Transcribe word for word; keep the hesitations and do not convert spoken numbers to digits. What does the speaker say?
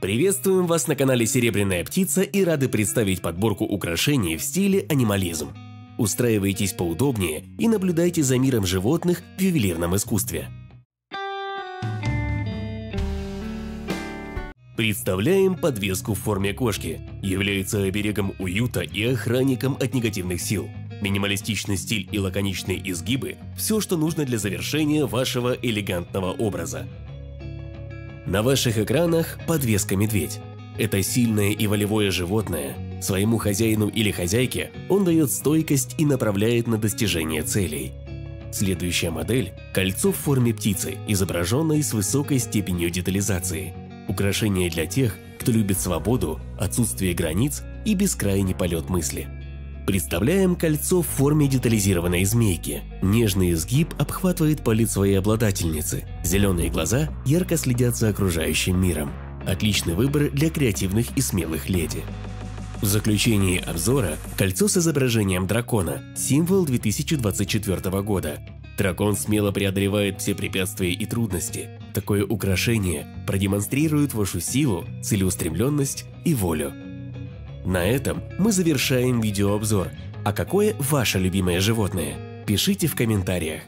Приветствуем вас на канале Серебряная Птица и рады представить подборку украшений в стиле анимализм. Устраивайтесь поудобнее и наблюдайте за миром животных в ювелирном искусстве. Представляем подвеску в форме кошки. Является оберегом уюта и охранником от негативных сил. Минималистичный стиль и лаконичные изгибы – все, что нужно для завершения вашего элегантного образа. На ваших экранах подвеска медведь. Это сильное и волевое животное. Своему хозяину или хозяйке он дает стойкость и направляет на достижение целей. Следующая модель – кольцо в форме птицы, изображенной с высокой степенью детализации. Украшение для тех, кто любит свободу, отсутствие границ и бескрайний полет мысли. Представляем кольцо в форме детализированной змейки. Нежный изгиб обхватывает палец своей обладательницы. Зеленые глаза ярко следят за окружающим миром. Отличный выбор для креативных и смелых леди. В заключении обзора кольцо с изображением дракона, символ две тысячи двадцать четвёртого года. Дракон смело преодолевает все препятствия и трудности. Такое украшение продемонстрирует вашу силу, целеустремленность и волю. На этом мы завершаем видеообзор. А какое ваше любимое животное? Пишите в комментариях.